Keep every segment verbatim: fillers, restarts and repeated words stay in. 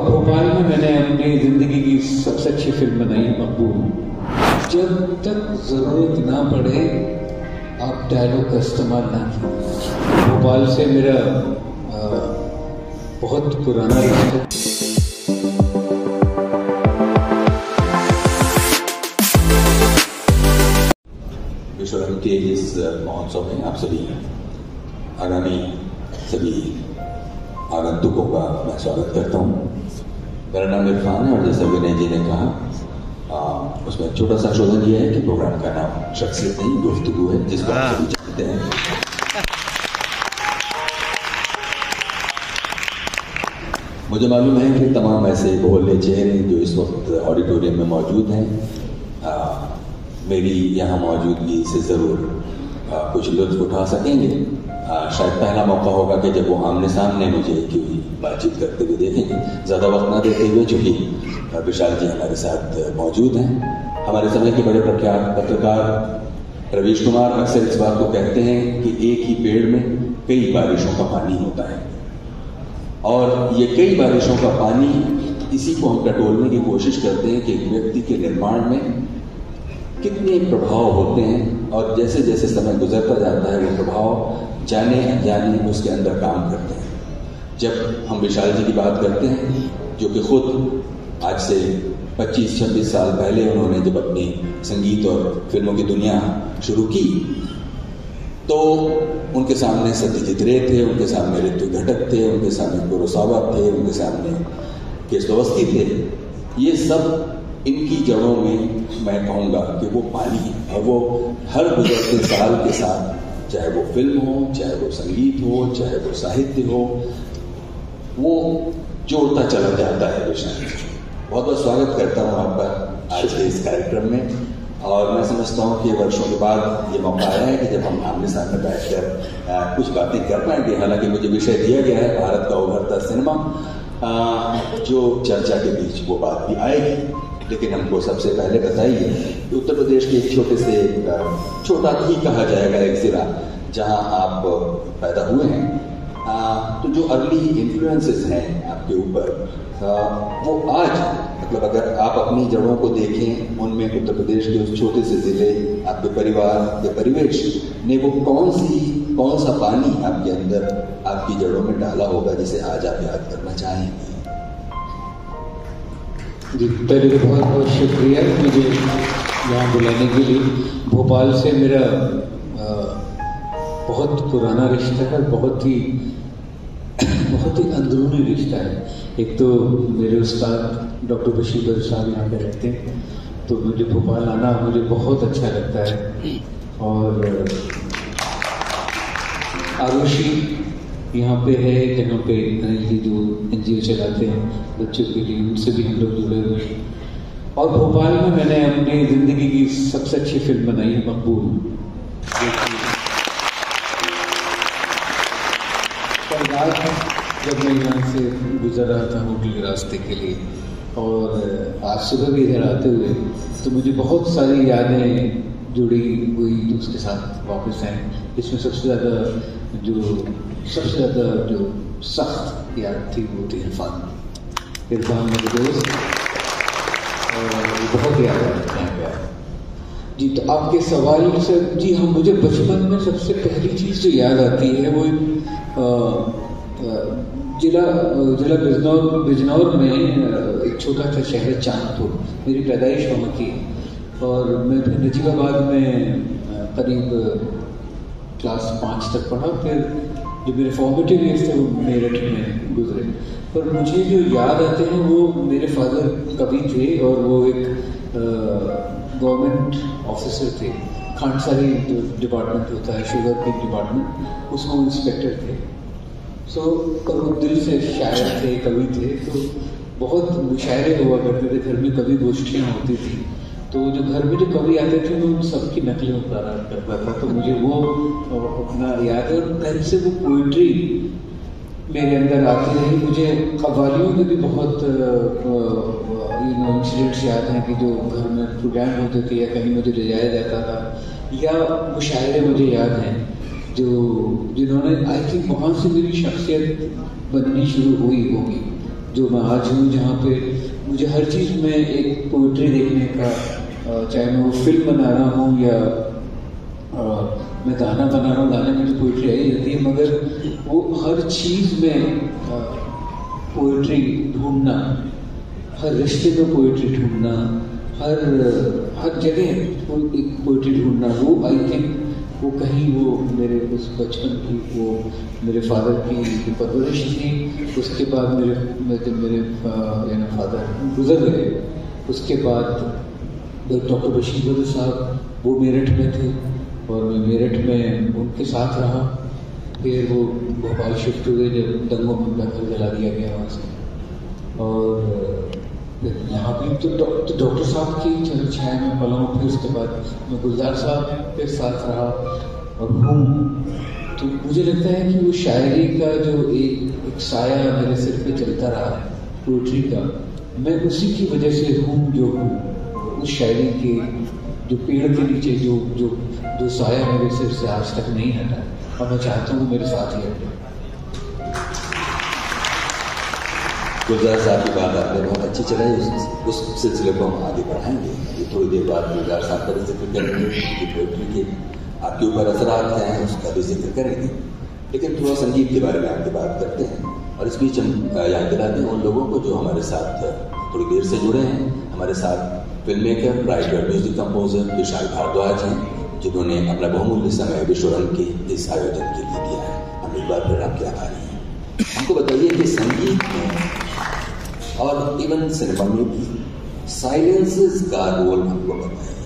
और भोपाल में मैंने अपनी जिंदगी की सबसे अच्छी फिल्म बनाई मकबूल। जब तक जरूरत ना पड़े आप डायलॉग का इस्तेमाल ना कीजिए। भोपाल से मेरा आ, बहुत पुराना रिश्ता। विश्वरंग के इस महोत्सव में आप सभी आगामी सभी आगंतुकों का मैं स्वागत करता हूँ। मेरा नाम इरफान है और जैसा विनय जी ने कहा आ, उसमें छोटा सा शोधन यह है कि प्रोग्राम का नाम शख्सियत नहीं गुफ्तगू है, जिसको आप सभी जानते हैं। मुझे मालूम है कि तमाम ऐसे बोले चेहरे जो इस वक्त ऑडिटोरियम में मौजूद हैं, आ, मेरी यहाँ मौजूदगी से ज़रूर कुछ लुत्फ उठा सकेंगे। शायद पहला मौका होगा कि जब वो आमने सामने मुझे क्योंकि बातचीत करते हुए देखेंगे। ज़्यादा वक्त ना देते हुए चूँकि विशाल जी हमारे साथ मौजूद हैं, हमारे समय के बड़े प्रख्यात पत्रकार रवीश कुमार अक्सर इस बात को कहते हैं कि एक ही पेड़ में कई बारिशों का पानी होता है, और ये कई बारिशों का पानी इसी को हम टटोलने की कोशिश करते हैं कि एक व्यक्ति के निर्माण में कितने प्रभाव होते हैं, और जैसे जैसे समय गुजरता जाता है वो प्रभाव जाने अनजाने उसके अंदर काम करते हैं। जब हम विशाल जी की बात करते हैं, जो कि खुद आज से पच्चीस छब्बीस साल पहले उन्होंने जब अपनी संगीत और फिल्मों की दुनिया शुरू की तो उनके सामने सत्यजीत रे थे, उनके सामने ऋत्विक घटक थे, उनके सामने कुरोसावा थे, उनके सामने शोस्ताकोविच थे। ये सब इनकी जड़ों में मैं कहूँगा कि वो पानी है, और वो हर गुजरते साल के साथ, चाहे वो फिल्म हो, चाहे वो संगीत हो, चाहे वो साहित्य हो, वो जोड़ता चला जाता है। विशाल बहुत बहुत स्वागत करता हूँ आपका आज के इस कार्यक्रम में, और मैं समझता हूँ कि वर्षों के बाद ये मौका आया है कि जब हम आमने सामने बैठकर कुछ बातें कर पाएंगे। हालांकि मुझे विषय दिया गया है भारत का उभरता सिनेमा, जो चर्चा के बीच वो बात भी आएगी। लेकिन हमको सबसे पहले बताइए कि उत्तर प्रदेश के एक छोटे से छोटा ही कहा जाएगा एक जिला जहां आप पैदा हुए हैं, आ, तो जो अर्ली इन्फ्लुएंसेस हैं आपके ऊपर आ, वो आज मतलब अगर आप अपनी जड़ों को देखें उनमें उत्तर प्रदेश के उस छोटे से ज़िले, आपके परिवार के परिवेश ने वो कौन सी कौन सा पानी आपके अंदर आपकी जड़ों में डाला होगा जिसे आज आप याद करना चाहेंगे? जी पहले तो बहुत बहुत शुक्रिया मुझे यहाँ बुलाने के लिए। भोपाल से मेरा आ, बहुत पुराना रिश्ता है, बहुत ही बहुत ही अंदरूनी रिश्ता है। एक तो मेरे उस्ताद डॉक्टर बशीर बदर साहब यहाँ पे रहते हैं, तो मुझे भोपाल आना मुझे बहुत अच्छा लगता है। और आरुषि यहाँ पे है, जहाँ पे जी जो एन जी ओ चलाते हैं बच्चों के लिए, उनसे भी हम लोग जुड़े हुए हैं। और भोपाल में मैंने अपनी ज़िंदगी की सबसे अच्छी फिल्म बनाई है मकबूल, कल रात जब मैं यहाँ से गुजर रहा था होटल के रास्ते के लिए, और आज सुबह भी इधर आते हुए तो मुझे बहुत सारी यादें जुड़ी हुई तो उसके साथ वापस आए। इसमें सबसे ज़्यादा जो सबसे ज़्यादा जो सख्त याद थी वो थी इरफान इरफान मेरे दोस्त, और बहुत याद आता है। जी तो आपके सवाल से जी हम मुझे बचपन में सबसे पहली चीज़ जो याद आती है वो आ, आ, जिला जिला बिजनौर बिजनौर में एक छोटा सा शहर चांदपुर मेरी पैदाइश वहाँ की, और मैं फिर नजीबाबाद में करीब क्लास पाँच तक पढ़ा। फिर जो मेरे फॉर्मेटिव ईयर्स थे वो मेरठ में गुजरे, पर मुझे जो याद आते हैं वो मेरे फादर कवि थे और वो एक गवर्नमेंट ऑफिसर थे, खांडसारी जो डिपार्टमेंट होता है शुगर केन डिपार्टमेंट उसमें इंस्पेक्टर थे। सो कभी वो दिल से शायर थे, कवि थे, तो बहुत मुशायरे हुआ करते थे। घर में कवि गोष्ठियाँ होती थी, तो जो घर में जो कवि आते थे मैं उन सबकी नकलें उतारा करता था, तो मुझे वो अपना याद है। और कहीं से वो पोइट्री मेरे अंदर आती रही। मुझे कव्वालियों के भी बहुत यू नो इंसिडेंट्स याद हैं कि जो घर में प्रोग्राम होते थे या कहीं मुझे ले जाया जाता था, या मुशायरे मुझे याद हैं जो जिन्होंने आई थिंक वहाँ से मेरी शख्सियत बननी शुरू हुई होगी। जो मैं आज हूँ, जहाँ पे मुझे हर चीज़ में एक पोइट्री देखने का, चाहे मैं वो फिल्म बना रहा हूँ या मैं गाना बना रहा हूँ, गाने में तो पोइट्री आई जाती है, मगर वो हर चीज़ में पोइट्री ढूंढना, हर रिश्ते में पोइट्री ढूंढना, हर हर जगह एक पोइट्री ढूंढना, वो आई थिंक वो कहीं वो मेरे उस बचपन की, वो मेरे फादर की परवरिश थी। उसके बाद मेरे जब मेरे फादर गुजर गए, उसके बाद डॉक्टर बशीर बदर साहब वो मेरठ में थे और मैं मेरठ में उनके साथ रहा। फिर वो भोपाल शिफ्ट हुए जब दंगों में उनका घर जला दिया गया वहाँ से, और यहाँ भी तो डॉक्टर दो, तो साहब की छाया में पला हूँ। फिर उसके बाद मैं गुलजार साहब के साथ रहा और हूँ, तो मुझे लगता है कि वो शायरी का जो एक एक साया मेरे सिर पे चलता रहा है, पोइट्री का, मैं उसी की वजह से हूँ जो हूँ। उस शायरी के जो पेड़ के नीचे जो जो जो साया मेरे सिर से आज तक नहीं हटा, और मैं चाहता हूँ मेरे साथ ही हटे। गुलजार साहब की बात आपने बहुत अच्छी चलाई, उस सिलसिले को हम आगे बढ़ाएंगे। ये थोड़ी देर बाद गुलजार साहब का भी जिक्र करेंगे, कि पोइट्री के आपके ऊपर असरात क्या हैं उसका भी जिक्र करेंगे, लेकिन थोड़ा संगीत के बारे में आपकी बात करते हैं। और इस बीच हम याद दिलाते हैं उन लोगों को जो हमारे साथ थोड़ी देर से जुड़े हैं। हमारे साथ film maker, writer, music composer Vishal Bhardwaj हैं, जिन्होंने अपना बहुमूल्य समय विश्वरंग के इस आयोजन के लिए दिया है। हम एक बार फिर आपके आभारी हैं। हमको बताइए कि संगीत में और इवन सिनेमा में भी साइलेंसेस का रोल हमको बताइए।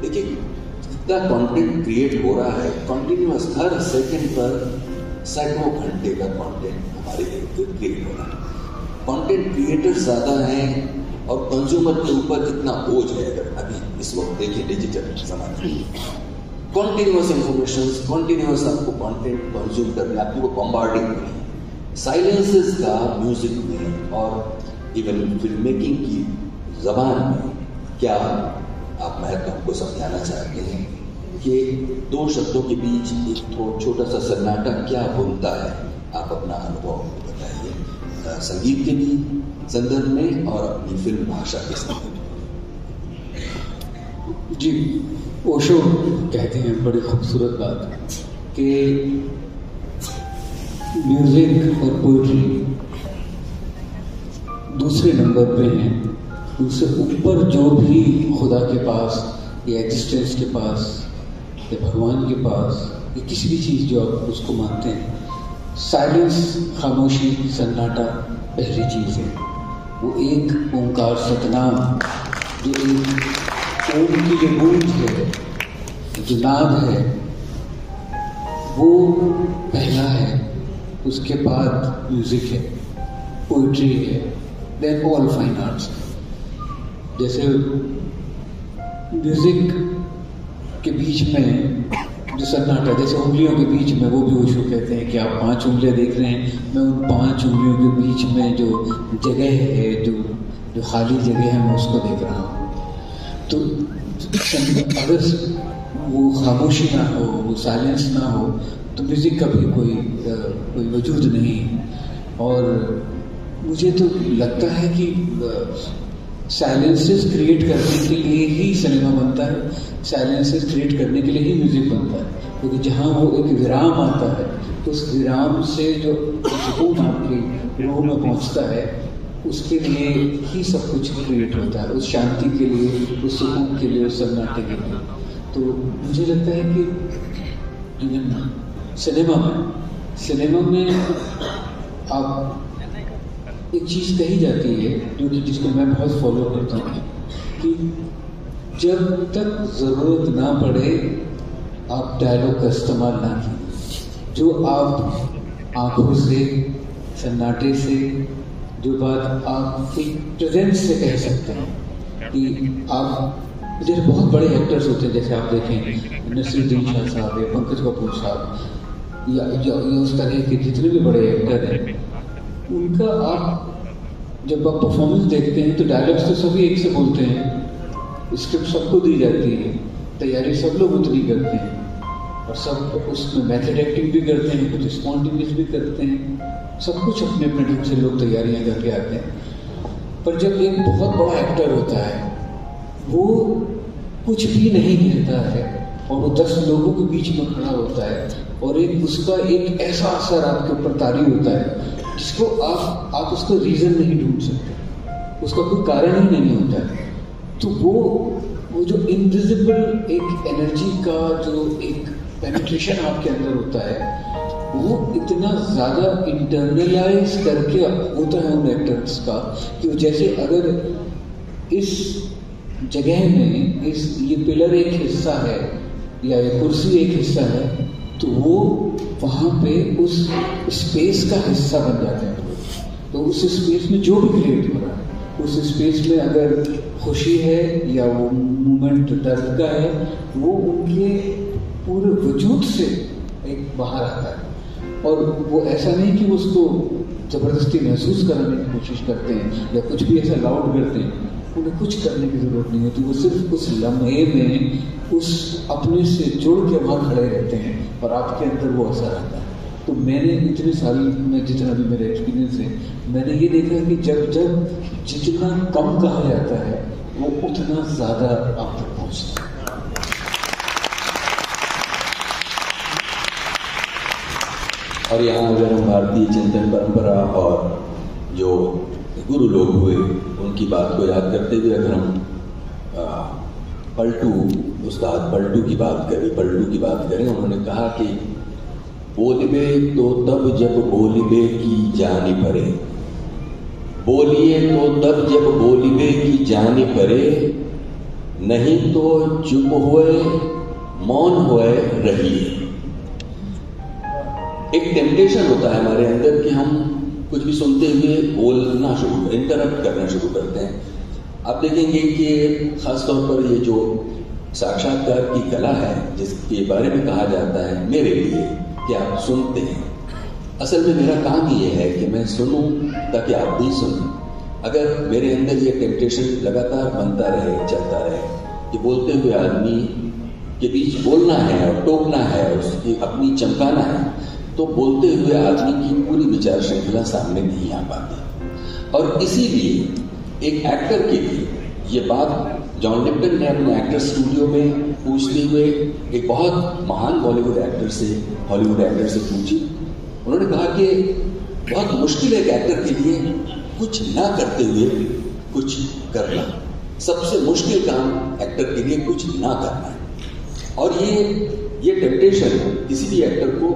देखिए कितना कंटेंट क्रिएट हो रहा है कंटिन्यूस, हर सेकंड पर सैकड़ों घंटे का कंटेंट हमारे इर्द-गिर्द क्रिएट हो रहा है। कंटेंट क्रिएटर ज़्यादा हैं और कंज्यूमर के ऊपर कितना बोझ है। अगर अभी इस वक्त देखिए डिजिटल समाज में कंटिन्यूस इंफॉर्मेशन, कंटिन्यूस आपको कंटेंट कंज्यूम करना, आपको बॉम्बार्डिंग करनी। साइलेंसेस का म्यूजिक में और इवन फिल्म मेकिंग की जबान में क्या आप महत्व हमको समझाना चाहते हैं कि दो शब्दों के बीच एक छोटा सा सन्नाटा क्या बुनता है? आप अपना अनुभव बताइए संगीत के भी संदर्भ में और अपनी फिल्म भाषा के संदर्भ में। जी, ओशो कहते हैं बड़ी खूबसूरत बात कि म्यूजिक और पोइट्री दूसरे नंबर पे हैं, उनसे ऊपर जो भी खुदा के पास या एग्जिस्टेंस के पास या भगवान के पास या किसी भी चीज़ जो आप उसको मानते हैं, साइलेंस, खामोशी, सन्नाटा पहली चीज़ है। वो एक ओंकार सतनाम जो एक ओम की जो गूंज है, जो नाद है, वो पहला है। उसके बाद म्यूज़िक है, पोइट्री है, देन ऑल फाइन आर्ट्स। जैसे म्यूज़िक के बीच में जो सन्नाटा, जैसे उंगलियों के बीच में, वो भी ओशो कहते हैं कि आप पांच उंगलियां देख रहे हैं, मैं उन पांच उंगलियों के बीच में जो जगह है, जो जो खाली जगह है, मैं उसको देख रहा हूँ। तो अगर वो खामोशी ना हो, वो साइलेंस ना हो, तो म्यूज़िक का भी कोई आ, कोई वजूद नहीं। और मुझे तो लगता है कि साइलेंसेस क्रिएट करने के लिए ही सिनेमा बनता है, साइलेंसेस क्रिएट करने के लिए ही म्यूज़िक बनता है, क्योंकि तो जहाँ वो एक विराम आता है, तो उस विराम से जो सुकून आपके रूह में पहुँचता है, उसके लिए ही सब कुछ क्रिएट होता है, उस शांति के लिए, उस सुकून के लिए, उस सन्नाटे के लिए। तो मुझे लगता है कि सिनेमा में सिनेमा में आप एक चीज़ कही जाती है जो कि जिसको मैं बहुत फॉलो करता हूँ, कि जब तक ज़रूरत ना पड़े आप डायलॉग का इस्तेमाल ना कीजिए। जो आप आंखों से, सन्नाटे से, जो बात आप एक प्रेजेंस से कह सकते हैं, कि आप जैसे बहुत बड़े एक्टर्स होते हैं, जैसे आप देखें नसीरुद्दीन शाह साहब या पंकज कपूर साहब या, या, या उस तरह के जितने भी बड़े एक्टर हैं, उनका आप जब आप परफॉर्मेंस देखते हैं तो डायलॉग्स तो सभी एक से बोलते हैं, स्क्रिप्ट सबको दी जाती है, तैयारी सब लोग उतनी करते हैं, और सब उसमें मेथड एक्टिंग भी करते हैं, कुछ स्पॉन्टेनियस भी करते हैं, सब कुछ अपने अपने ढंग से लोग तैयारियां करके आते हैं। पर जब एक बहुत बड़ा एक्टर होता है वो कुछ भी नहीं कहता है और वो दस लोगों के बीच में खड़ा होता है और एक उसका एक ऐसा असर आपके ऊपर तारी होता है जिसको आप आप उसको रीज़न नहीं ढूंढ सकते, उसका कोई कारण ही नहीं होता है। तो वो वो जो इनविजिबल एक एनर्जी का जो एक पेनिट्रेशन आपके अंदर होता है वो इतना ज़्यादा इंटरनलाइज करके होता है उन एक्टर्स का कि वो जैसे अगर इस जगह में इस ये पिलर एक हिस्सा है या ये कुर्सी एक हिस्सा है तो वो वहाँ पे उस स्पेस का हिस्सा बन जाते हैं। तो उस स्पेस में जो भी क्रिएट हो रहा है उस स्पेस में अगर खुशी है या वो मूवमेंट दर्द का है वो उनके पूरे वजूद से एक बाहर आता है। और वो ऐसा नहीं कि उसको ज़बरदस्ती महसूस कराने की कोशिश करते हैं या कुछ भी ऐसा लाउड करते हैं, उन्हें कुछ करने की ज़रूरत नहीं होती, वो सिर्फ उस लम्हे में उस अपने से जुड़ के वहाँ खड़े रहते हैं और आपके अंदर वो असर आता है। तो मैंने इतने साल में जितना भी मेरा एक्सपीरियंस है मैंने ये देखा कि जब जब जितना कम कहा जाता है वो उतना ज़्यादा आप तक पहुँचता है। और यहाँ अगर हम भारतीय चिंतन परंपरा और जो गुरु लोग हुए उनकी बात को याद करते हुए अगर हम पलटू उस्ताद पलटू की बात करें पलटू की बात करें उन्होंने कहा कि बोलिबे तो तब जब बोलिबे की जानी परे, बोलिए तो तब जब बोलिबे की जानी परे, नहीं तो चुप हुए मौन हुए रहिए। एक टेम्पटेशन होता है हमारे अंदर कि हम कुछ भी सुनते हुए बोलना शुरू कर इंटरप्ट करना शुरू करते हैं। आप देखेंगे कि खासतौर पर ये जो साक्षात्कार की कला है जिसके बारे में कहा जाता है मेरे लिए कि आप सुनते हैं, असल में मेरा काम ये है कि मैं सुनूं ताकि आप भी सुनें। अगर मेरे अंदर ये टेम्पटेशन लगातार बनता रहे चलता रहे कि बोलते हुए आदमी के बीच बोलना है और टोकना है और उसकी अपनी चमकाना है तो बोलते हुए आदमी की पूरी विचार श्रृंखला सामने नहीं आ पाती। और इसीलिए एक एक्टर के लिए ये बात जॉन लिप्टन ने अपने एक्टर स्टूडियो में पूछते हुए एक बहुत महान बॉलीवुड एक्टर से हॉलीवुड एक्टर से पूछी। उन्होंने कहा कि बहुत मुश्किल है एक एक्टर के लिए कुछ ना करते हुए कुछ करना, सबसे मुश्किल काम एक्टर के लिए कुछ ना करना है। और ये ये टेम्पटेशन किसी भी एक्टर को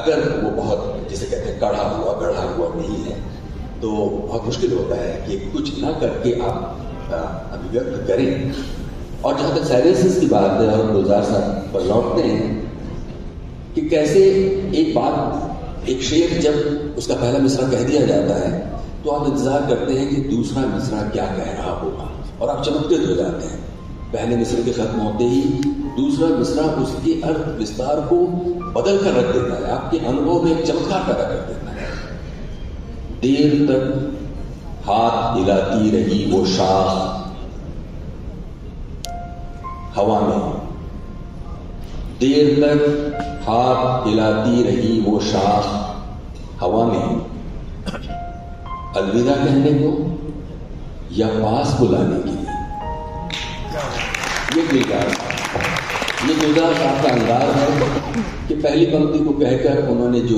अगर वो बहुत जिसे कहते हैं कड़ा हुआ गढ़ा हुआ नहीं है तो बहुत मुश्किल होता है कि कुछ ना करके आप अभिव्यक्त करें। और जहाँ तक साइलेंसेस की बात है और गुलजार साहब पर लौटते हैं कि कैसे एक बात एक शेर जब उसका पहला मिसरा कह दिया जाता है तो आप इंतज़ार करते हैं कि दूसरा मिसरा क्या कह रहा होगा और आप चमकते हो जाते हैं। पहले मिसरे के खत्म होते ही दूसरा मिसरा उसके अर्थ विस्तार को बदल कर रख देता है, आपके अनुभव में एक चमत्कार पैदा कर देता है। देर तक हाथ हिलाती रही वो शाख हवा में, देर तक हाथ हिलाती रही वो शाख हवा में, अलविदा कहने को या पास बुलाने के लिए। ये गुलजार ये गुलजार साहब का अंदाज है कि पहली पंक्ति को कहकर उन्होंने जो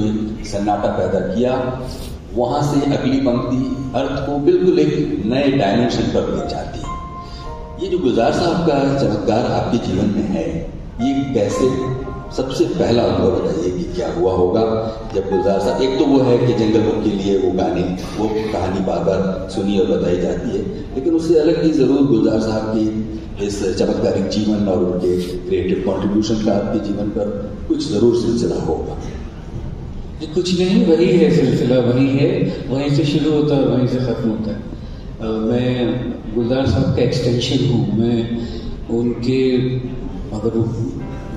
सन्नाटा पैदा किया वहाँ से अगली पंक्ति अर्थ को बिल्कुल एक नए डायमेंशन पर ले जाती है। ये जो गुलजार साहब का चमत्कार आपके जीवन में है ये कैसे सबसे पहला अनुभव बताइए कि क्या हुआ होगा जब गुलजार साहब, एक तो वो है कि जंगल बुक के लिए वो गाने वो कहानी बार बार सुनी और बताई जाती है, लेकिन उससे अलग ही ज़रूर गुलजार साहब की इस चमत्कारिक जीवन और उनके क्रिएटिव कंट्रीब्यूशन का आपके जीवन पर कुछ ज़रूर सिलसिला होगा। ये कुछ नहीं वही है, सिलसिला वही है, वहीं से शुरू होता है वहीं से ख़त्म होता है। मैं गुलजार साहब का एक्सटेंशन हूँ, मैं उनके अगर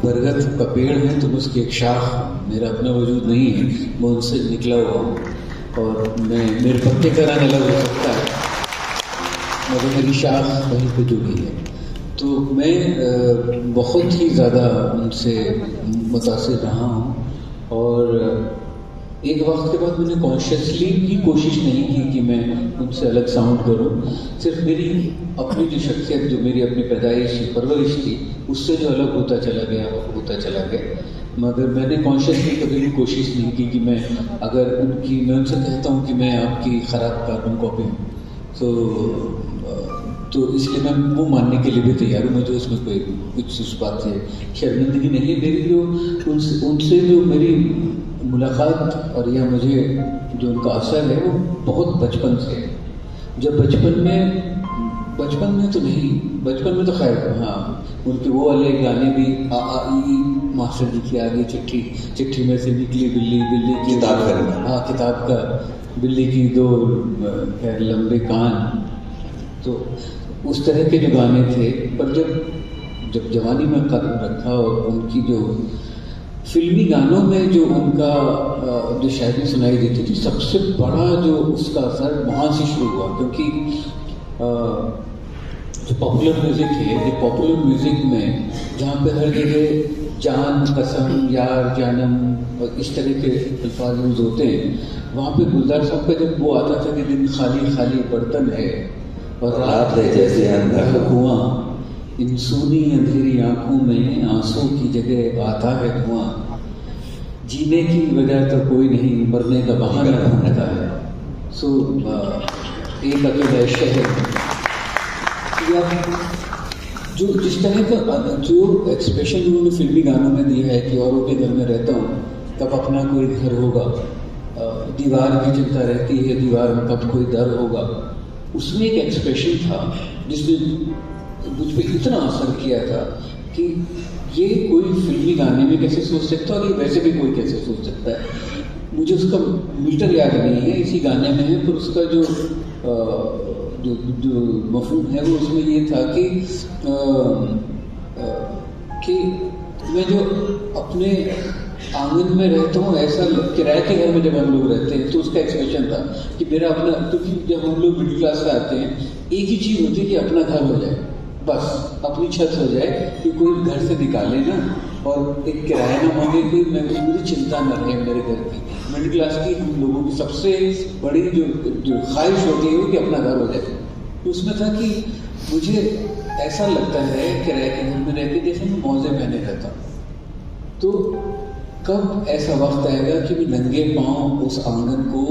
बरगद का पेड़ है तो उसकी एक शाख, मेरा अपना वजूद नहीं है, मैं उनसे निकला हुआ हूँ और मैं मेरे पत्ते का रंग अलग हो सकता है मगर मेरी शाख वहीं पर जुड़ी है। तो मैं बहुत ही ज़्यादा उनसे मुतासिर रहा हूँ और एक वक्त के बाद मैंने कॉन्शियसली भी कोशिश नहीं की कि मैं उनसे अलग साउंड करूँ। सिर्फ मेरी अपनी जो शख्सियत, जो मेरी अपनी पैदाइश परवरिश थी, उससे जो अलग होता चला गया होता चला गया। मगर मैंने कॉन्शियसली कभी भी कोशिश नहीं की कि मैं अगर उनकी मैं उनसे कहता हूँ कि मैं आपकी ख़राब कार्बन कॉपी हूँ, तो तो इसलिए मैं वो मानने के लिए भी तैयार हूँ। मुझे उसमें कोई कुछ उस बात से शर्मिंदगी नहीं है। मेरी जो उनसे उनसे जो मेरी मुलाकात और या मुझे जो उनका असर है वो बहुत बचपन से है। जब बचपन में बचपन में तो नहीं बचपन में तो खैर हाँ, उनके वो वाले गाने भी आ आ ई मास्टर जी की आगे चिट्ठी चिट्ठी में से निकली बिल्ली बिल्ली की किताब का हाँ किताब का बिल्ली की दो खैर लंबे कान, तो उस तरह के जो गाने थे। पर जब जब जवानी में कदम रखा और उनकी जो फिल्मी गानों में जो उनका जो शायरी सुनाई देती थी, सबसे बड़ा जो उसका असर वहाँ से शुरू हुआ। क्योंकि जो पॉपुलर म्यूज़िक है, जो पॉपुलर म्यूज़िक में जहाँ पे हर जगह जान कसम यार जानम और इस तरह के अल्फाज यूज़ होते हैं, वहाँ पे गुलजार साहब का जब वो आता था कि दिन खाली खाली बर्तन है और रात है जैसे अंधेरा कुआं, इन सूनी अंधेरी आंखों में आंसू की जगह आता है धुआं, जीने की वजह तो कोई नहीं मरने का बहाना ढूंढता है। सो एक अकेला शहर या जो जिस तरह का जो एक्सप्रेशन उन्होंने फिल्मी गानों में दिया है कि औरों के घर में रहता हूँ तब अपना कोई घर होगा, दीवार की चिंता रहती है दीवार में कब कोई डर होगा, उसमें एक एक्सप्रेशन था जिसने मुझ पर इतना असर किया था कि ये कोई फिल्मी गाने में कैसे सोच सकता है और ये वैसे भी कोई कैसे सोच सकता है। मुझे उसका मीटर याद नहीं है, इसी गाने में है, पर उसका जो आ, जो, जो मफहूम है वो उसमें ये था कि आ, आ, कि मैं जो अपने आंगन में रहता हूँ, ऐसा किराए के घर में जब हम लोग रहते हैं तो उसका एक्सप्रेशन था कि मेरा अपना, क्योंकि जब हम लोग मिडिल क्लास से आते हैं एक ही चीज़ होती है कि अपना घर हो जाए, बस अपनी छत हो जाए कि कोई घर से निकाले ना और एक किराया ना मांगे, कोई मैं मुझे चिंता न रहे मेरे घर की। मिडिल क्लास की हम लोगों की सबसे बड़ी जो जो ख्वाहिश होती है वो कि अपना घर हो जाए। तो उसमें था कि मुझे ऐसा लगता है किराए के घर में रह के जैसे मैं मौजे पहने रहता हूँ। तो कब ऐसा वक्त आएगा कि मैं नंगे पाँव उस आंगन को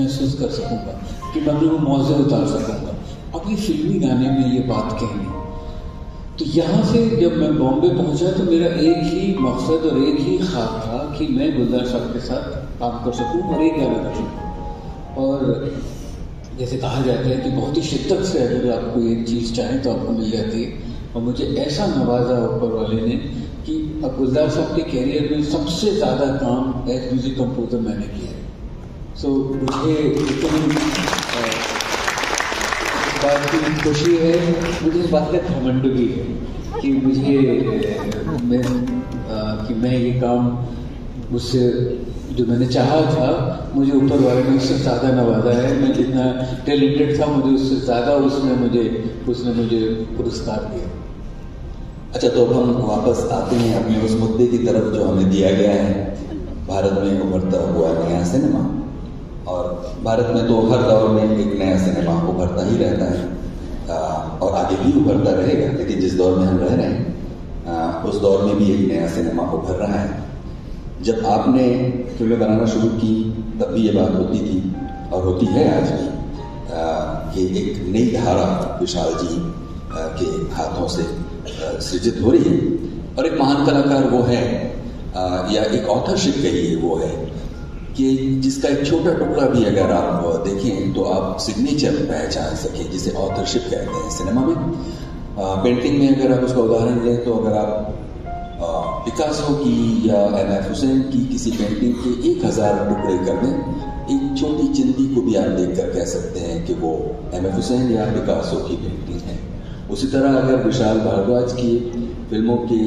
महसूस कर सकूंगा, कि मैं अपने मौजे उतार सकूंगा। अब ये फिल्मी गाने में ये बात कही। तो यहाँ से जब मैं बॉम्बे पहुंचा तो मेरा एक ही मकसद और एक ही ख्वाब था कि मैं गुलजार साहब के साथ काम कर सकूं और एक गाना कर सकूँ। और जैसे कहा जाता है कि बहुत ही शिद्दत से अगर आपको एक चीज़ चाहें तो आपको मिल जाती है, और मुझे ऐसा नवाजा ऊपर वाले ने कि अब गुलजार साहब के कैरियर में सबसे ज़्यादा काम एज म्यूज़िक कंपोजर मैंने किया है। सो so, मुझे इस बात की खुशी है, मुझे इस बात का घमंड भी है कि मुझे मैं आ, कि मैं ये काम मुझसे जो मैंने चाहा था मुझे ऊपर वाले ने उससे ज़्यादा नवाजा है। मैं जितना टैलेंटेड था मुझे उससे ज़्यादा उसने मुझे उसने मुझे पुरस्कार दिया। अच्छा, तो अब हम वापस आते हैं अपने उस मुद्दे की तरफ जो हमें दिया गया है, भारत में उभरता हुआ नया सिनेमा। और भारत में तो हर दौर में एक नया सिनेमा उभरता ही रहता है और आगे भी उभरता रहेगा, लेकिन जिस दौर में हम रह रहे हैं उस दौर में भी एक नया सिनेमा उभर रहा है। जब आपने फिल्में बनाना शुरू की तब भी ये बात होती थी और होती है आज भी कि एक नई धारा विशाल जी के हाथों से सृजित हो रही है और एक महान कलाकार वो है आ, या एक ऑथरशिप कहिए वो है कि जिसका एक छोटा टुकड़ा भी अगर आप देखें तो आप सिग्नेचर पहचान सकें, जिसे ऑथरशिप कहते हैं सिनेमा में। आ, पेंटिंग में अगर आप उसका उदाहरण दें तो अगर आप पिकासो की या एम एफ हुसैन की किसी पेंटिंग के एक हज़ार टुकड़े कर दें, एक छोटी चिंदी को भी आप देख कर कह सकते हैं कि वो एम एफ हुसैन या पिकासो की पेंटिंग है। उसी तरह अगर विशाल भारद्वाज की फिल्मों के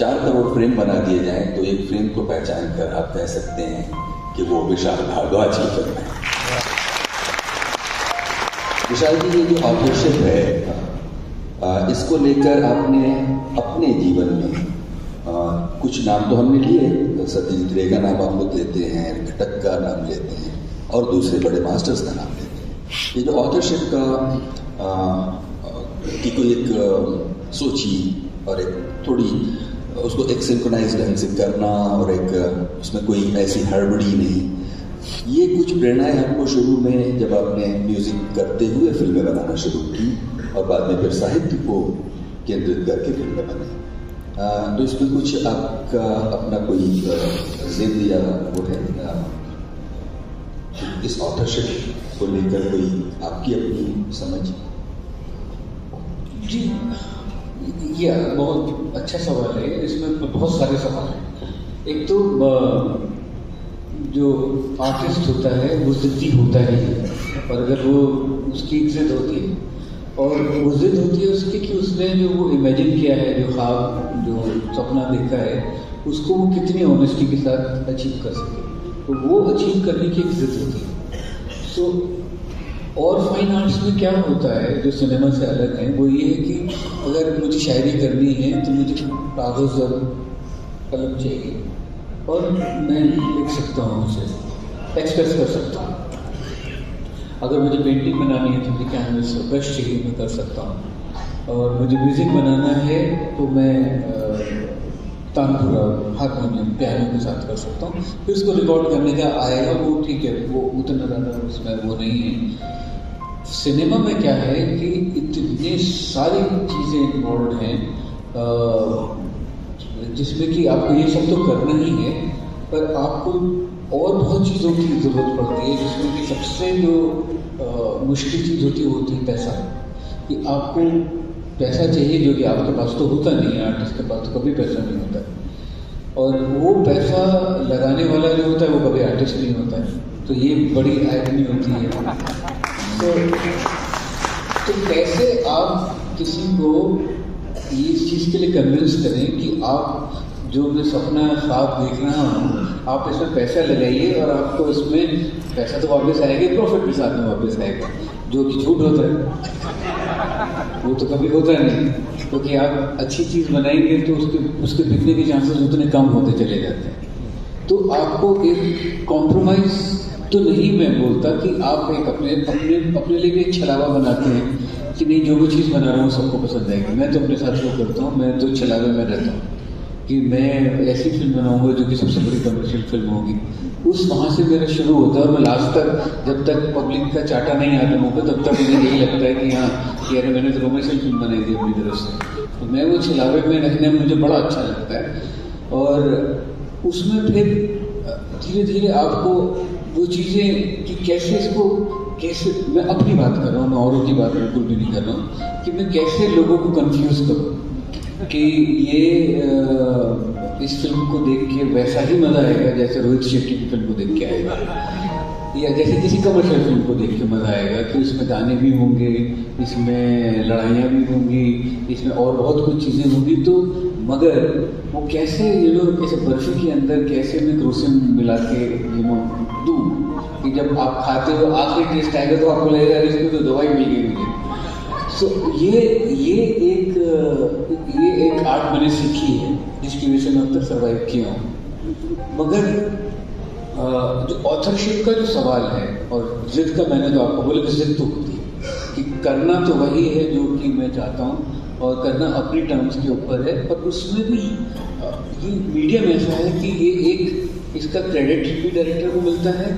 चार करोड़ फ्रेम बना दिए जाएं तो एक फ्रेम को पहचान कर आप कह सकते हैं कि वो विशाल भारद्वाज की फिल्म है। विशाल जी, ये जो ऑथरशिप है इसको लेकर आपने अपने जीवन में कुछ नाम तो हमने लिए, सत्यजीत रे का नाम आप लोग लेते हैं, घटक का नाम लेते हैं और दूसरे बड़े मास्टर्स का नाम लेते हैं। ये जो ऑथरशिप का आ, की कोई एक सोची और एक थोड़ी उसको एक सिंक्रोनाइज ढंग से करना और एक उसमें कोई ऐसी हड़बड़ी नहीं, ये कुछ प्रेरणाएं हमको शुरू में जब आपने म्यूजिक करते हुए फिल्में बनाना शुरू की और बाद में फिर साहित्य को केंद्रित करके फिल्में बनाई, तो इसमें कुछ आपका अपना कोई जिद या वो है इस ऑथरशिप को लेकर कोई आपकी अपनी समझ? जी या बहुत अच्छा सवाल है, इसमें बहुत सारे सवाल हैं। एक तो जो आर्टिस्ट होता है वो जिद्दी होता ही है, और अगर वो उसकी जिद होती है और वो जिद होती है उसकी कि उसने जो वो इमेजिन किया है, जो ख्वाब जो सपना देखा है, उसको वो कितनी ऑनेस्टी के साथ अचीव कर सके, तो वो अचीव करने की एक जिद होती है। सो और फाइन आर्ट्स में क्या होता है जो सिनेमा से अलग है, वो ये है कि अगर मुझे शायरी करनी है तो मुझे कागज़ और कलम चाहिए और मैं लिख सकता हूँ, उसे एक्सप्रेस कर सकता हूँ। अगर मुझे पेंटिंग बनानी है तो मुझे कैनवस और ब्रश चाहिए, मैं कर सकता हूँ। और मुझे म्यूज़िक बनाना है तो मैं तानपुरा, हारमोनियम, पियानो के साथ कर सकता हूँ। फिर उसको रिकॉर्ड करने का आएगा वो ठीक है, वो उतना ज़्यादा उसमें वो नहीं है। सिनेमा में क्या है कि इतनी सारी चीज़ें इन्वॉल्व हैं जिसमें कि आपको ये सब तो करना ही है, पर आपको और बहुत चीज़ों की ज़रूरत पड़ती है, जिसमें कि सबसे जो मुश्किल चीज़ होती है वो होती है पैसा। कि आपको पैसा चाहिए जो कि आपके पास तो होता नहीं है, आर्टिस्ट के पास तो कभी पैसा नहीं होता है, और वो पैसा लगाने वाला जो होता है वो कभी आर्टिस्ट नहीं होता है। तो ये बड़ी आयरनी होती है। तो, तो कैसे आप किसी को इस चीज़ के लिए कन्विंस करें कि आप जो मैं सपना ख्वाब देख रहा हूँ, आप इसमें पैसा लगाइए और आपको इसमें पैसा तो वापस आएगा, प्रॉफिट भी साथ में वापस आएगा, जो कि झूठ होता है, वो तो कभी होता नहीं। क्योंकि तो आप अच्छी चीज़ बनाएंगे तो उसके उसके बिकने के चांसेस उतने कम होते चले जाते हैं। तो आपको एक कॉम्प्रोमाइज़ तो नहीं, मैं बोलता कि आप एक अपने अपने अपने लिए भी एक छलावा बनाते हैं कि नहीं, जो भी चीज़ बना रहा हूँ सबको पसंद आएगी। मैं तो अपने साथ वो करता हूँ, मैं तो छलावे में रहता हूँ कि मैं ऐसी फिल्म बनाऊँगा जो कि सबसे बड़ी कमर्शियल फिल्म होगी। उस वहाँ से मेरा शुरू होता है और मैं लास्ट तक, जब तक पब्लिक का चाटा नहीं आता मौका, तब तक मुझे यही लगता है कि हाँ, कि अरे मैंने तो कमर्शियल फिल्म बनाई थी अपनी तरफ से। तो मैं वो छलावे में रहने में मुझे बड़ा अच्छा लगता है, और उसमें फिर धीरे धीरे आपको वो चीज़ें कि कैसे इसको कैसे, मैं अपनी बात कर रहा हूँ, मैं औरों की बात बिल्कुल भी नहीं कर रहा हूँ, कि मैं कैसे लोगों को कंफ्यूज करूँ कि ये इस फिल्म को देख के वैसा ही मज़ा आएगा जैसे रोहित शेट्टी की फिल्म को देख के आएगा, या जैसे किसी कमर्शियल फिल्म को देख के मज़ा आएगा, कि इसमें गाने भी होंगे, इसमें लड़ाइयाँ भी होंगी, इसमें और बहुत कुछ चीज़ें होंगी। तो मगर वो कैसे ये लोग कैसे बर्फी के अंदर कैसे मैं क्रोसिन मिला के ये लोग दूँ कि जब आप खाते हो आखिरी टेस्ट आएगा तो आपको लगेगा इसमें तो दवाई मिल गई मुझे। सो ये ये एक ये एक आर्ट मैंने सीखी है जिसकी वजह से मैं अब तक सर्वाइव किया हूँ। मगर जो ऑथरशिप का जो सवाल है और जिद का, मैंने तो आपको बोला कि जिद तो होती है कि करना तो वही है जो कि मैं चाहता हूँ, और करना अपनी टर्म्स के ऊपर है। पर उसमें भी ये मीडिया में ऐसा है कि ये एक इसका क्रेडिट भी डायरेक्टर को मिलता है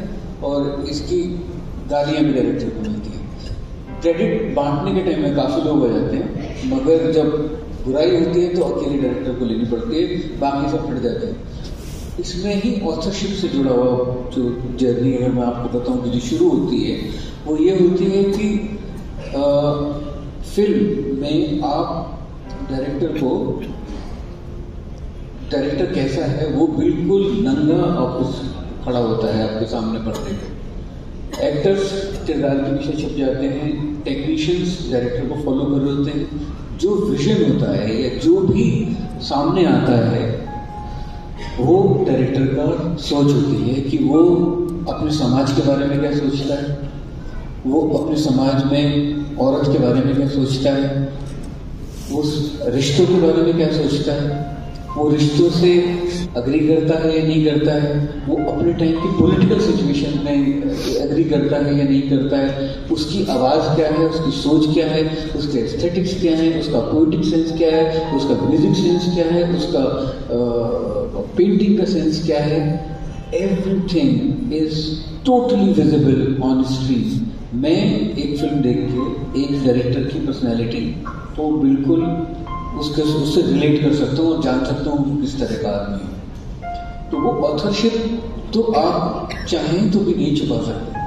और इसकी गालियाँ भी डायरेक्टर को मिलती हैं। क्रेडिट बांटने के टाइम में काफ़ी लोग हो जाते हैं, मगर जब बुराई होती है तो अकेले डायरेक्टर को लेनी पड़ती है, बाकी सब फट जाते हैं। इसमें ही ऑथरशिप से जुड़ा हुआ जो जर्नी है, मैं आपको बताऊँ कि जो शुरू होती है वो ये होती है कि आ, फिल्म में आप डायरेक्टर को, डायरेक्टर कैसा है वो बिल्कुल नंगा आपस खड़ा होता है आपके सामने पर्दे पे, एक्टर्स किरदार के पीछे छुप जाते हैं, टेक्नीशियंस डायरेक्टर को फॉलो कर रहे होते हैं। जो विजन होता है या जो भी सामने आता है वो डायरेक्टर का सोच होती है कि वो अपने समाज के बारे में क्या सोचता है, वो अपने समाज में औरत के बारे में क्या सोचता है, उस रिश्तों के बारे में क्या सोचता है, वो रिश्तों से अग्री करता है या नहीं करता है, वो अपने टाइम की पॉलिटिकल सिचुएशन में अग्री करता है या नहीं करता है, उसकी आवाज़ क्या है, उसकी सोच क्या है, उसके एस्थेटिक्स क्या है, उसका पोएटिक सेंस क्या है, उसका म्यूजिक सेंस क्या है, उसका पेंटिंग का सेंस क्या है. Everything is totally visible on screen. मैं एक फिल्म देख के एक डायरेक्टर की पर्सनैलिटी तो बिल्कुल उसके उससे रिलेट कर सकता हूँ और जान सकता हूँ कि किस तरह का आदमी है. तो वो ऑथरशिप तो आप चाहें तो भी नहीं छुपा सकते,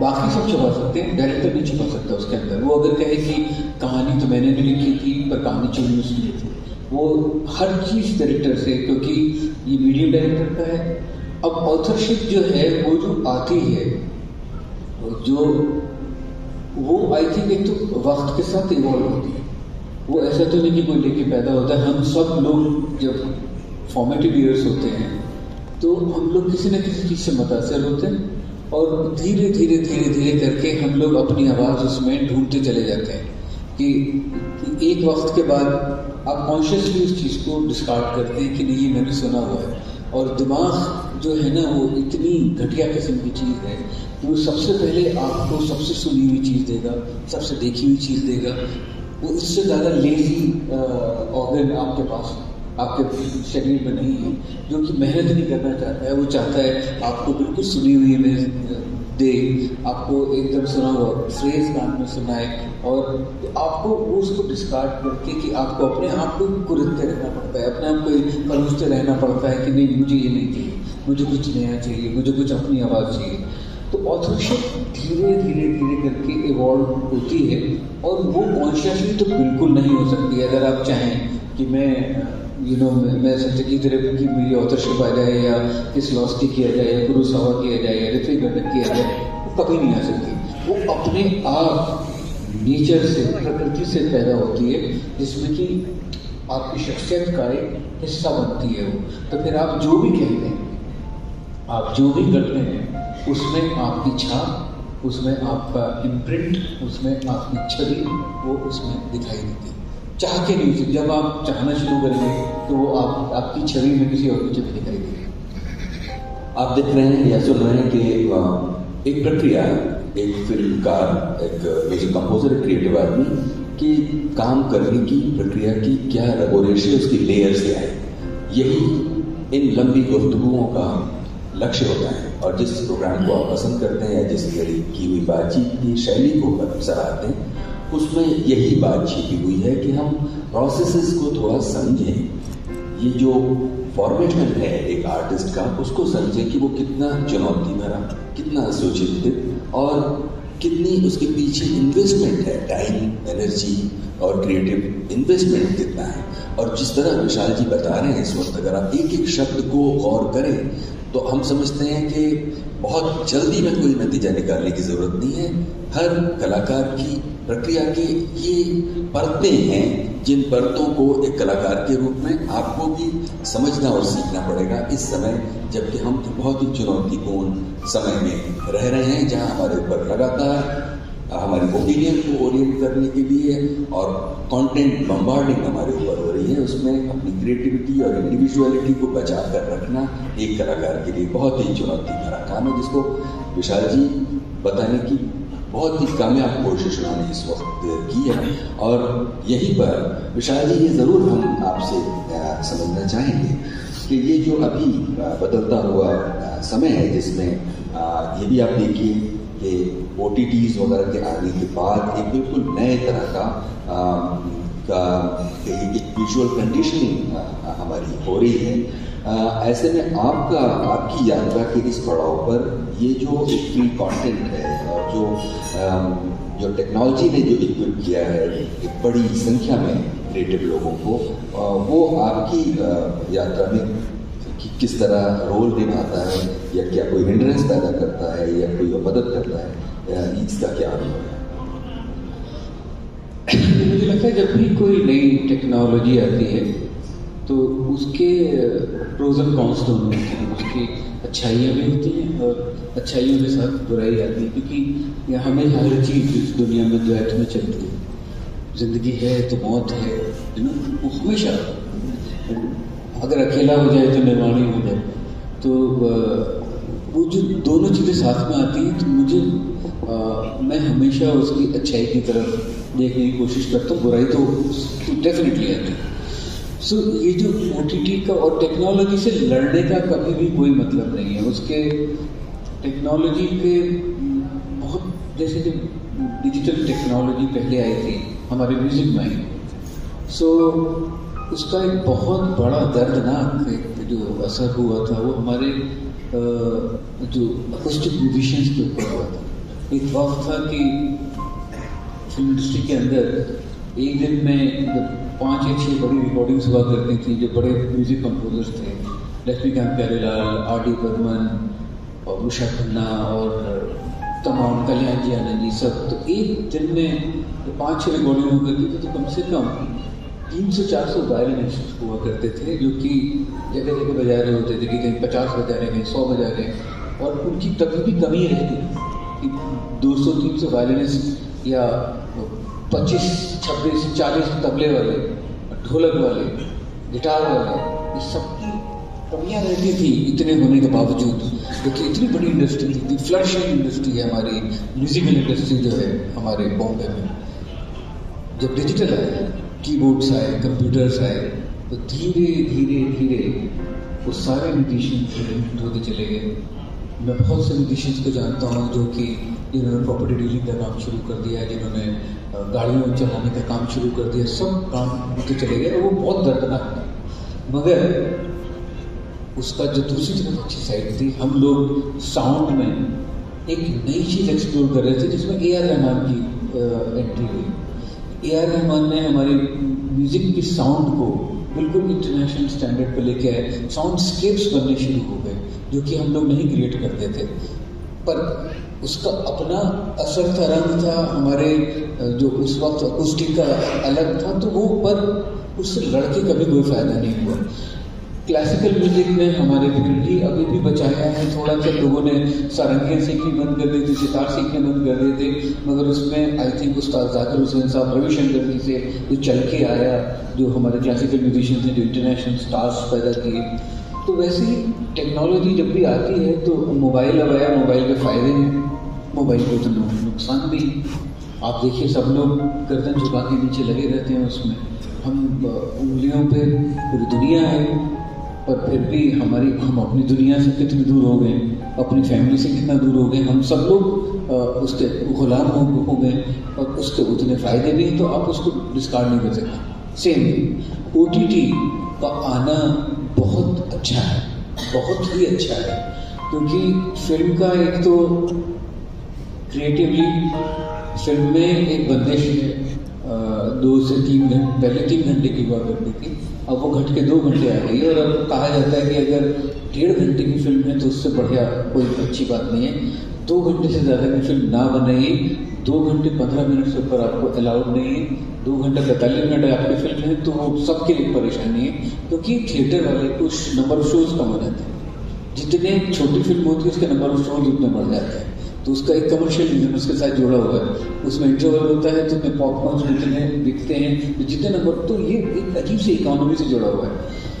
बाकी सब छुपा सकते हैं, डायरेक्टर नहीं छुपा सकता उसके अंदर. वो अगर कहे कि कहानी तो मैंने भी लिखी थी पर कहानी चुनी उसने लिखी, वो हर चीज़ डायरेक्टर से, क्योंकि ये मीडियम डायरेक्टर का है. अब ऑथरशिप जो है वो जो आती है जो वो आई थिंक एक तो वक्त के साथ इवॉल्व होती है. वो ऐसा तो नहीं कि कोई लेके पैदा होता है. हम सब लोग जब फॉर्मेटिव ईयर्स होते हैं तो हम लोग किसी न किसी चीज़ से मुतासर होते हैं और धीरे धीरे धीरे धीरे करके हम लोग अपनी आवाज़ उसमें ढूंढते चले जाते हैं कि, कि एक वक्त के बाद आप कॉन्शियसली उस चीज़ को डिस्कार्ड करते हैं कि नहीं मैंने सुना हुआ है. और दिमाग जो है ना वो इतनी घटिया किस्म की चीज़ है कि वो सबसे पहले आपको सबसे सुनी हुई चीज़ देगा, सबसे देखी हुई चीज़ देगा. वो इससे ज़्यादा लेजी ऑर्गन आपके पास आपके शरीर में नहीं है जो कि मेहनत नहीं करना चाहता है. वो चाहता है आपको बिल्कुल सुनी हुई में दे, आपको एकदम सुना हुआ फ्रेज कान में सुनाए और आपको वो उसको डिस्कार्ड करके कि आपको अपने आप को कुरते रहना पड़ता है, अपने आप को परोसते रहना पड़ता है कि नहीं मुझे ये नहीं चाहिए, मुझे कुछ नया चाहिए, मुझे कुछ अपनी आवाज़ चाहिए. तो ऑथरशिप धीरे धीरे धीरे करके इवॉल्व होती है और वो कॉन्शियसली तो बिल्कुल नहीं हो सकती. अगर आप चाहें कि मैं यू नो मैं सत्यजीत रे की मेरी ऑथरशिप आ जाए या किस लॉस्टी किया जाए या कुरोसावा किया जाए या रित्विक घटक किया जाए, वो कभी नहीं आ सकती. वो अपने आप नेचर से, प्रकृति से पैदा होती है जिसमें कि आपकी शख्सियत का एक हिस्सा बनती है. वो तो फिर आप जो भी कहते हैं, आप जो भी करते हैं, उसमें आपकी छाप, उसमें आपका इम्प्रिंट, उसमें आपकी छवि वो उसमें दिखाई देती है. चाह के नहीं उसे जब आप चाहना शुरू करेंगे तो वो आप आपकी छवि में किसी और की छवि दिखाई देगी. आप देख रहे हैं या सुन रहे हैं कि एक प्रक्रिया है, एक फिल्मकार, एक म्यूजिक कंपोजर, एक क्रिएटिव आदमी की काम करने की प्रक्रिया की क्या एलाबोरेशन, उसकी लेयर्स क्या है, यही इन लंबी गुफ्तगुओं का लक्ष्य होता है. और जिस प्रोग्राम को आप पसंद करते हैं या जिस तरह की हुई बातचीत की शैली को हम सराहते हैं, उसमें यही बातचीत की हुई है कि हम प्रोसेसेस को थोड़ा समझें. ये जो फॉर्मेशन है एक आर्टिस्ट का, उसको समझें कि वो कितना चुनौती भरा, कितना सोचित और कितनी उसके पीछे इन्वेस्टमेंट है, टाइम, एनर्जी और क्रिएटिव इन्वेस्टमेंट कितना है. और जिस तरह विशाल जी बता रहे हैं इस वक्त, अगर आप एक एक शब्द को गौर करें तो हम समझते हैं कि बहुत जल्दी में कोई नतीजा निकालने की ज़रूरत नहीं है. हर कलाकार की प्रक्रिया के ये परतें हैं जिन परतों को एक कलाकार के रूप में आपको भी समझना और सीखना पड़ेगा इस समय, जबकि हम बहुत ही चुनौतीपूर्ण समय में रह रहे हैं जहां हमारे ऊपर लगातार हमारी ओपिनियन को ओरिएंट करने के लिए और कंटेंट बम्बार्डिंग हमारे ऊपर हो रही है. उसमें अपनी क्रिएटिविटी और इंडिविजुअलिटी को बचा कर रखना एक कलाकार के लिए बहुत ही चुनौती भरा काम है, जिसको विशाल जी बताने की बहुत ही कामयाब कोशिश उन्होंने इस वक्त की है. और यहीं पर विशाल जी ये ज़रूर हम आपसे समझना चाहेंगे कि ये जो अभी बदलता हुआ समय है, जिसमें ये भी आप देखिए ओ टी टीज वगैरह के आने के बाद एक बिल्कुल नए तरह का आ, का एक विजुअल कंडीशनिंग हमारी हो रही है. आ, ऐसे में आपका आपकी यात्रा के इस पड़ाव पर ये जो एक फ्री कॉन्टेंट है और जो आ, जो टेक्नोलॉजी ने जो इक्विप किया है एक बड़ी संख्या में क्रिएटिव लोगों को, आ, वो आपकी आ, यात्रा में कि किस तरह रोल निभाता है या क्या कोई हिंड्रेंस पैदा करता है या कोई मदद करता है, इसका क्या अनुभव है? मुझे लगता है जब भी कोई नई टेक्नोलॉजी आती है तो उसके प्रोज एंड कॉन्स दोनों होते हैं. उसकी अच्छाइयाँ भी होती हैं और अच्छाइयों के साथ बुराई आती है, क्योंकि हमें हर चीज़ इस दुनिया में द्वैत में चलती है. जिंदगी है तो मौत है, यू नो, वो हमेशा, अगर अकेला हो जाए तो निर्वाणी हो जाए, तो वो जो दोनों चीज़ें साथ में आती हैं, तो मुझे आ, मैं हमेशा उसकी अच्छाई की तरफ देखने की कोशिश करता हूँ। बुराई तो डेफिनेटली आती है। सो so, ये जो ओटीटी का और टेक्नोलॉजी से लड़ने का कभी भी कोई मतलब नहीं है। उसके टेक्नोलॉजी के बहुत, जैसे जो डिजिटल टेक्नोलॉजी पहले आई थी हमारे म्यूज़िक में आई, सो so, उसका एक बहुत बड़ा दर्दनाक जो असर हुआ था वो हमारे जो अकोस्टिक म्यूजिशियंस के ऊपर हुआ था। एक वक्त था कि फिल्म इंडस्ट्री के अंदर एक दिन में पाँच या छः बड़ी रिकॉर्डिंग्स हुआ करती थी, जो बड़े म्यूज़िक कंपोजर्स थे, लक्ष्मीकांत प्यारेलाल, आर डी बर्मन और उषा खन्ना और तमाम कल्याणजी आनंदजी सब। तो एक दिन में जो पाँच छः रिकॉर्डिंग हुआ करती थी, तो कम से कम तीन सौ चार सौ गायन इंस्ट्रूमेंट्स हुआ करते थे, जो कि जगह जगह बजा रहे होते थे, कि कहीं पचास बजा रहे हैं, सौ बजा रहे हैं, और उनकी कभी भी कमी रहती थी कि दो सौ तीन सौ गायनिस्ट या पच्चीस छब्बीस चालीस तबले वाले, ढोलक वाले, गिटार वाले, ये सबकी कमियाँ रहती थी। इतने होने के बावजूद, क्योंकि इतनी बड़ी इंडस्ट्री थी, फ्लरिशिंग इंडस्ट्री है हमारी म्यूजिकल इंडस्ट्री जो है हमारे बॉम्बे में। जब डिजिटल आया, कीबोर्ड्स आए, कंप्यूटर्स आए, तो धीरे धीरे धीरे वो सारे म्यूजिशियंस होते चले गए। मैं बहुत से म्यूजिशियंस को जानता हूँ जो कि जिन्होंने प्रॉपर्टी डीलिंग का काम शुरू कर दिया, जिन्होंने गाड़ियों चलाने का काम शुरू कर दिया, सब काम होते चले गए, और वो बहुत दर्दनाक था। मगर उसका जो दूसरी तरफ अच्छी साइड थी, हम लोग साउंड में एक नई चीज़ एक्सप्लोर कर रहे थे, जिसमें ए आर रहमान की एंट्री हुई। ए आर रहमान ने हमारे म्यूज़िक के साउंड को बिल्कुल इंटरनेशनल स्टैंडर्ड पर लेके आए। साउंड स्केप्स बनने शुरू हो गए, जो कि हम लोग नहीं क्रिएट करते थे, पर उसका अपना असर था, रंग था हमारे जो उस वक्त अकॉस्टिक का अलग था। तो वो, पर उससे लड़के कभी कोई फ़ायदा नहीं हुआ। क्लासिकल म्यूज़िक ने हमारे फिर भी अभी भी बचाया है थोड़ा सा। लोगों ने सारंगियाँ सीखनी बंद कर दी थी, सितार सीखने बंद कर दिए थे, मगर उसमें आई थिंक उस्ताद ज़ाकिर हुसैन साहब, रविशंकर जी से जो चल के आया, जो हमारे क्लासिकल म्यूजिशियंस ने जो इंटरनेशनल स्टार्स पैदा किए। तो वैसे ही टेक्नोलॉजी जब भी आती है, तो मोबाइल अब आया, मोबाइल के फ़ायदे हैं, मोबाइल को तो नुकसान भी। आप देखिए, सब लोग गर्दन झुका के नीचे लगे रहते हैं उसमें, हम उंगलियों पे पूरी दुनिया है, पर फिर भी हमारी हम अपनी दुनिया से कितने दूर हो गए, अपनी फैमिली से कितना दूर हो गए, हम सब लोग उसके गुलाम हो गए, और उसके उतने फ़ायदे भी हैं, तो आप उसको डिस्कार्ड नहीं कर सकते। सेम ओ टी टी का आना बहुत अच्छा है, बहुत ही अच्छा है, क्योंकि फिल्म का एक तो क्रिएटिवली फिल्म में एक बंदिश है, दो से तीन घंटे, पहले तीन घंटे की हुआ करती थी, अब वो घट के दो घंटे आ गई है, और अब कहा जाता है कि अगर डेढ़ घंटे की फिल्म है तो उससे बढ़िया कोई अच्छी बात नहीं है। दो घंटे से ज़्यादा की फिल्म ना बनाइए, दो घंटे पंद्रह मिनट से ऊपर आपको अलाउड नहीं है। दो घंटे पैंतालीस मिनट आपकी फिल्म है तो वो सबके लिए परेशानी है, क्योंकि थिएटर वाले कुछ नंबर ऑफ शोज़ कम हो जाते हैं, जितने छोटी फिल्म होती है उसके नंबर ऑफ शोज उतने बढ़ जाते हैं, तो उसका एक कमर्शियल रीजन उसके साथ जुड़ा हुआ है। उसमें इंटरवल होता है तो उसमें पॉपकॉर्न जितने बिकते हैं, तो जितने नंबर, तो ये एक अजीब सी इकोनॉमी से जुड़ा हुआ है।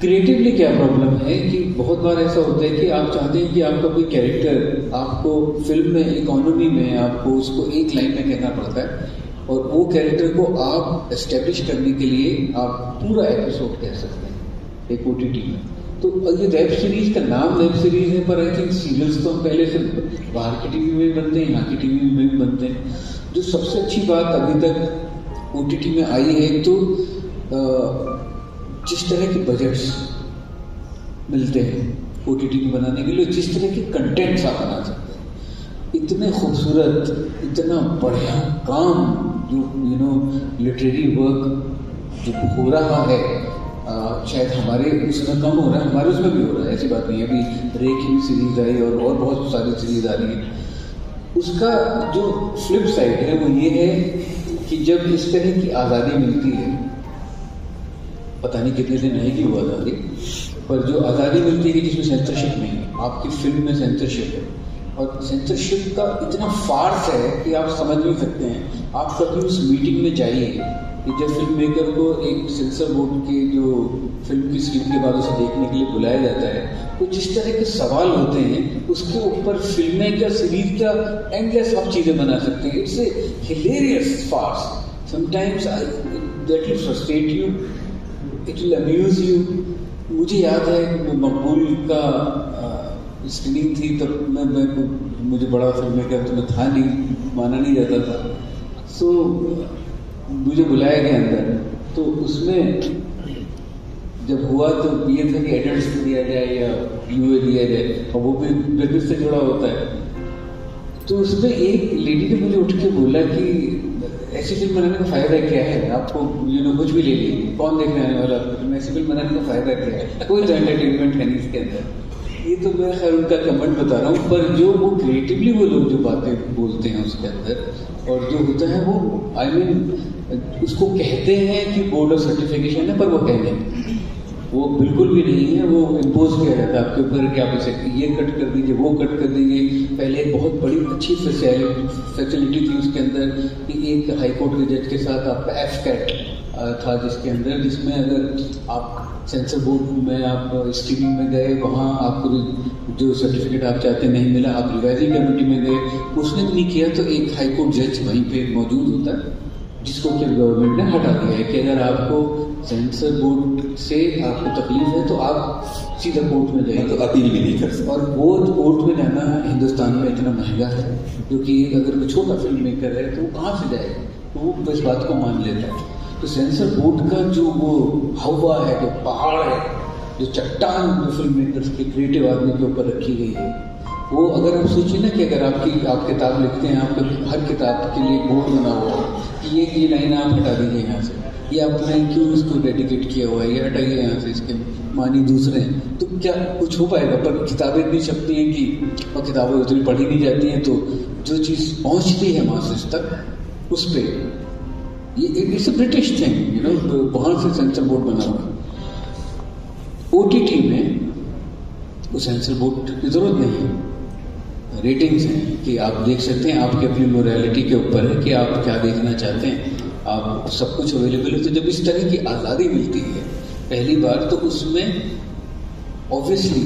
क्रिएटिवली क्या प्रॉब्लम है कि बहुत बार ऐसा होता है कि आप चाहते हैं कि आपका कोई कैरेक्टर, आपको फिल्म में, इकोनॉमी में आपको उसको एक लाइन में कहना पड़ता है, और वो कैरेक्टर को आप एस्टेब्लिश करने के लिए आप पूरा एपिसोड कह सकते हैं एक ओटीटी में। तो ये वेब सीरीज़ का नाम वेब सीरीज़ है, पर आई थिंक सीरियल्स तो हम पहले से बाहर की टीवी में बनते हैं, यहाँ की टीवी में भी बनते हैं। जो सबसे अच्छी बात अभी तक ओटीटी में आई है, तो जिस तरह के बजट्स मिलते हैं ओटीटी में बनाने के लिए, जिस तरह के कंटेंट्स आप बना सकते हैं, इतने खूबसूरत, इतना बढ़िया काम जो यू नो लिटरेरी वर्क जो हो रहा है, Uh, शायद हमारे उसमें कम हो रहा है, हमारे उसमें भी हो रहा है, ऐसी बात नहीं है। अभी रे की भी सीरीज आई और और बहुत सारी सीरीज आ रही है। उसका जो फ्लिप साइड है वो ये है कि जब इस तरह की आज़ादी मिलती है, पता नहीं कितने दिन रहेगी वो आज़ादी, पर जो आज़ादी मिलती है जिसमें सेंसरशिप नहीं है, आपकी फिल्म में सेंसरशिप है, और सेंसरशिप का इतना फार्स है कि आप समझ नहीं सकते हैं। आप कभी उस मीटिंग में जाइए कि जब फिल्म मेकर को एक सेंसर बोर्ड के जो फिल्म की स्क्रीन के बाद उसे देखने के लिए बुलाया जाता है, तो जिस तरह के सवाल होते हैं उसके ऊपर फिल्म मेकर सीरीज का एंडलेस आप चीज़ें बना सकते हैं। It's a hilarious farce. Sometimes that will frustrate you, it will abuse you. मुझे याद है मकबूल का स्क्रीनिंग थी, तब मैं, मैं मुझे बड़ा फिल्म मेकर तो मैं था नहीं, माना नहीं जाता था, सो so, मुझे बुलाया गया अंदर। तो उसमें जब हुआ तो ये था कि एडल्ट्स को दिया जाए या यूए दिया जाए, और वो भी बिजनेस से जुड़ा होता है। तो उसमें एक लेडी ने मुझे उठ के बोला कि ऐसी फिल्म बनाने का फ़ायदा क्या है, आपको यू नो कुछ भी ले लीजिए, कौन देखने आने वाला, ऐसी फिल्म बनाने का फ़ायदा क्या है, कोई तो एंटरटेनमेंट है नहीं इसके अंदर। ये तो मैं खैर उनका कमेंट बता रहा हूँ, पर जो वो क्रिएटिवली वो लोग जो बातें बोलते हैं उसके अंदर, और जो होता है वो आई I मीन mean, उसको कहते हैं कि बोर्ड ऑफ सर्टिफिकेशन है, पर वो कह दें वो बिल्कुल भी नहीं है, वो इम्पोज किया जाता है आपके ऊपर कि आप इसे ये कट कर दीजिए, वो कट कर दीजिए। पहले एक बहुत बड़ी अच्छी फैसिलिटी थी उसके अंदर कि एक हाई कोर्ट के जज के साथ आपका एफ कैट था, जिसके अंदर जिसमें अगर आप सेंसर बोर्ड में आप स्क्रीनिंग में गए, वहाँ आपको जो सर्टिफिकेट आप चाहते नहीं मिला, आप रिवाइजिंग कमेटी में गए, उसने नहीं किया तो एक हाई कोर्ट जज वहीं पर मौजूद होता है, जिसको कि गवर्नमेंट ने हटा दिया है कि अगर आपको सेंसर बोर्ड से आपको तकलीफ है तो आप सीधा कोर्ट में जाइए, तो अपील भी नहीं कर सकते। और वो कोर्ट में जाना हिंदुस्तान में इतना महंगा है, क्योंकि अगर वो छोटा फिल्म मेकर है तो वो कहाँ से जाएगा, तो वो इस बात को मान लेता है। तो सेंसर बोर्ड का जो वो हवा है, जो पहाड़ है, जो चट्टान जो फिल्म मेकर्स के क्रिएटिव आदमी के ऊपर रखी गई है, वो अगर आप सोचिए ना कि अगर आपकी आप किताब लिखते हैं, आपको हर किताब के लिए बोर्ड बना हुआ है कि ये ये लाइन आप हटा दीजिए यहाँ से, ये आपने क्यों इसको डेडिकेट किया हुआ है, ये हटाइए यहाँ से, इसके मानी दूसरे हैं, तो क्या कुछ हो पाएगा। पर किताबें इतनी छपती हैं कि, और किताबें उतनी पढ़ी नहीं जाती हैं, तो जो चीज़ पहुँचती है मासेस तक उस पर, ये it's a British thing you know, वहाँ से सेंसर बोर्ड बना हुआ है। ओ टी टी में वो सेंसर बोर्ड की ज़रूरत नहीं है, रेटिंग्स हैं कि आप देख सकते हैं, आपके अपनी मोरालिटी के ऊपर है कि आप क्या देखना चाहते हैं, आप सब कुछ अवेलेबल है। तो जब इस तरह की आज़ादी मिलती है पहली बार, तो उसमें ऑब्वियसली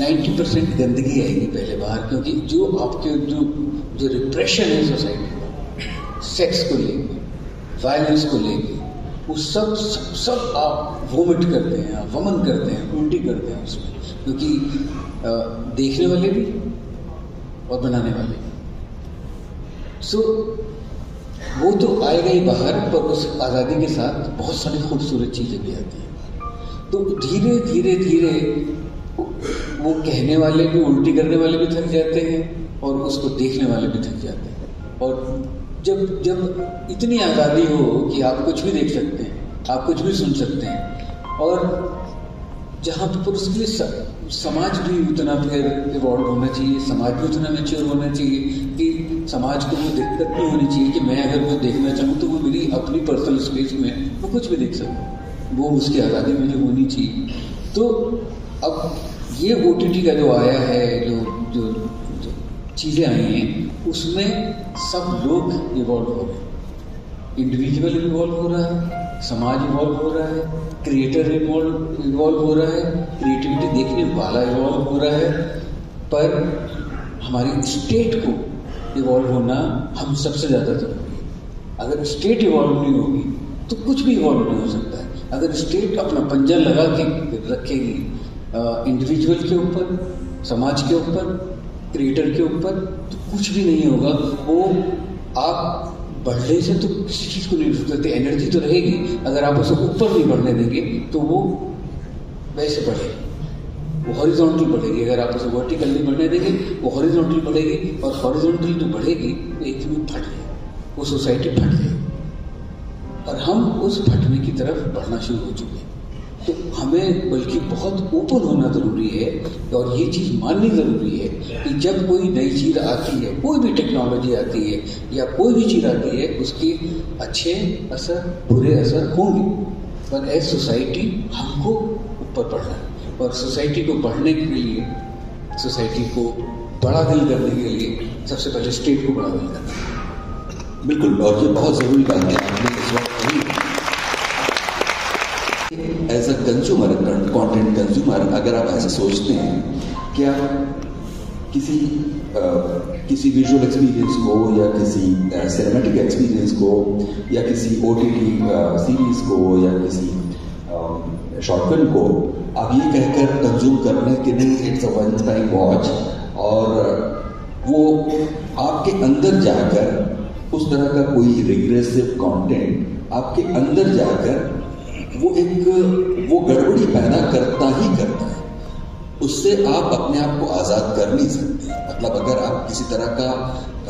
नब्बे परसेंट गंदगी आएगी पहले बाहर, क्योंकि जो आपके जो जो रिप्रेशन है सोसाइटी में, सेक्स को लेकर, वायलेंस को लेकर, वो सब सब सब आप वोमिट करते हैं, आप वमन करते हैं, उल्टी करते हैं उसमें, क्योंकि देखने वाले भी और बनाने वाले। सो so, वो तो आएगा ही बाहर, पर उस आज़ादी के साथ बहुत सारी खूबसूरत चीज़ें भी आती हैं। तो धीरे धीरे धीरे वो कहने वाले भी, उल्टी करने वाले भी थक जाते हैं, और उसको देखने वाले भी थक जाते हैं। और जब जब इतनी आज़ादी हो कि आप कुछ भी देख सकते हैं, आप कुछ भी सुन सकते हैं, और जहाँ पर उसके लिए समाज भी उतना फिर इवॉल्व होना चाहिए, समाज भी उतना मैच्योर होना चाहिए कि समाज को वो दिक्कत नहीं होनी चाहिए कि मैं अगर वो देखना चाहूँ तो वो मेरी अपनी पर्सनल स्पेस में वो कुछ भी देख सकूँ, वो उसकी आज़ादी मुझे होनी चाहिए। तो अब ये ओ टी टी का जो आया है, जो जो, जो चीज़ें आई हैं, उसमें सब लोग इवॉल्व हो रहे हैं, इंडिविजुअल इवॉल्व हो रहा है, समाज इवॉल्व हो रहा है, क्रिएटर इवॉल्व इवॉल्व हो रहा है, क्रिएटिविटी देखने वाला इवॉल्व हो रहा है, पर हमारी स्टेट को इवॉल्व होना हम सबसे ज़्यादा जरूरी है। अगर स्टेट इवॉल्व नहीं होगी तो कुछ भी इवॉल्व नहीं हो सकता है। अगर स्टेट अपना पंजा लगा के रखेगी इंडिविजुअल के ऊपर, समाज के ऊपर, क्रिएटर के ऊपर, तो कुछ भी नहीं होगा। वो आप बढ़ने से तो किसी चीज़ को नहीं रोक सकते, एनर्जी तो रहेगी, अगर आप उसको ऊपर नहीं बढ़ने देंगे तो वो वैसे बढ़ेगी, वो हॉरिजॉन्टल बढ़ेगी। अगर आप उसे वर्टिकल नहीं बढ़ने देंगे वो हॉरिजॉन्टल बढ़ेगी, और हॉरिजॉन्टल जो बढ़ेगी वो एक दिन फट जाएगी, वो सोसाइटी फट जाएगी, और हम उस फटने की तरफ बढ़ना शुरू हो चुके हैं। तो हमें बल्कि बहुत ओपन होना ज़रूरी है, और ये चीज़ माननी ज़रूरी है कि जब कोई नई चीज़ आती है, कोई भी टेक्नोलॉजी आती है या कोई भी चीज़ आती है, उसके अच्छे असर, बुरे असर होंगे, पर एज सोसाइटी हमको ऊपर बढ़ना है, और सोसाइटी को बढ़ने के लिए, सोसाइटी को बड़ा दिल करने के लिए सबसे पहले स्टेट को बड़ा दिल करना है। बिल्कुल, और ये बहुत ज़रूरी बात है। आपने इस वक्त भी as a consumer, content consumer, अगर आप ऐसा सोचते हैं कि आप किसी आ, किसी विजुअल एक्सपीरियंस को या किसी सिनेमैटिक एक्सपीरियंस को या किसी ओटीटी सीरीज़ को या किसी शॉर्ट फिल्म को आप ये कहकर कंज्यूम कर रहे हैं कि नहीं, it's a one time watch, और वो आपके अंदर जाकर उस तरह का कोई रिग्रेसिव कंटेंट आपके अंदर जाकर वो एक वो गड़बड़ी पैदा करता ही करता है। उससे आप अपने आप को आज़ाद कर नहीं सकते। मतलब अगर आप किसी तरह का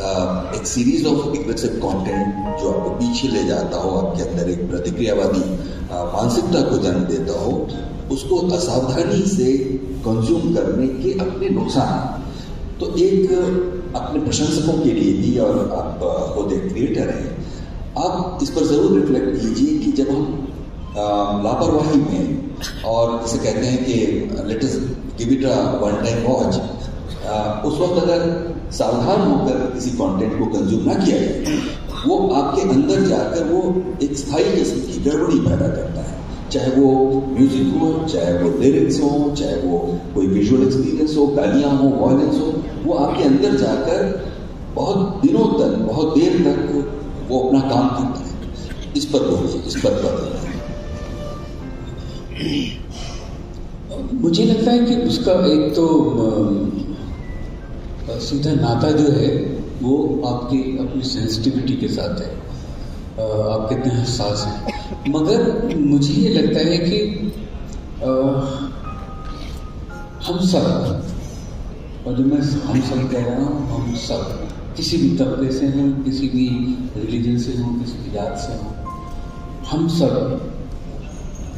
आ, एक सीरीज ऑफ एग्रेसिव कंटेंट जो आपको पीछे ले जाता हो, आपके अंदर एक प्रतिक्रियावादी मानसिकता को जन्म देता हो, उसको असावधानी से कंज्यूम करने के अपने नुकसान। तो एक अपने प्रशंसकों के लिए भी, और आप खुद एक क्रिएटर हैं, आप इस पर ज़रूर रिफ्लेक्ट कीजिए कि जब हम लापरवाही में, और जिसे कहते हैं कि latest give it a one time watch, उस वक्त अगर सावधान होकर किसी कंटेंट को कंज्यूम ना किया जाए, वो आपके अंदर जाकर वो एक स्थायी किस्म की गड़बड़ी पैदा करता है। चाहे वो म्यूजिक हो, चाहे वो लिरिक्स हो, चाहे वो कोई विजुअल एक्सपीरियंस हो, गालियाँ हो, वॉयलेंस हो, वो आपके अंदर जाकर बहुत दिनों तक, बहुत देर तक वो अपना काम करता है। इस पर बोलिए, इस पर बोलिए। मुझे लगता है कि उसका एक तो सीधा नाता जो है वो आपकी अपनी सेंसिटिविटी के साथ है, आप कितने हसास हैं। मगर मुझे ये लगता है कि आ, हम सब, और जो मैं हम सब कह रहा हूँ, हम सब किसी भी तबके से हों, किसी भी रिलीजन से हों, किसी भी जात से हों, हम सब